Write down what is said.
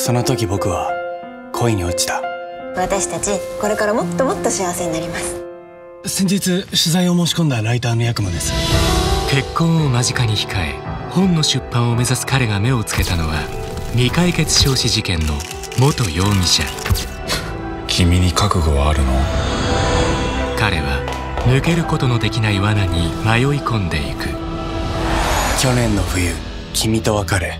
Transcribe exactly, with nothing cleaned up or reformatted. その時僕は恋に落ちた。私たちこれからもっともっと幸せになります。先日取材を申し込んだライターのヤクモです。結婚を間近に控え本の出版を目指す彼が目をつけたのは未解決焼死事件の元容疑者。君に覚悟はあるの？彼は抜けることのできない罠に迷い込んでいく。去年の冬、君と別れ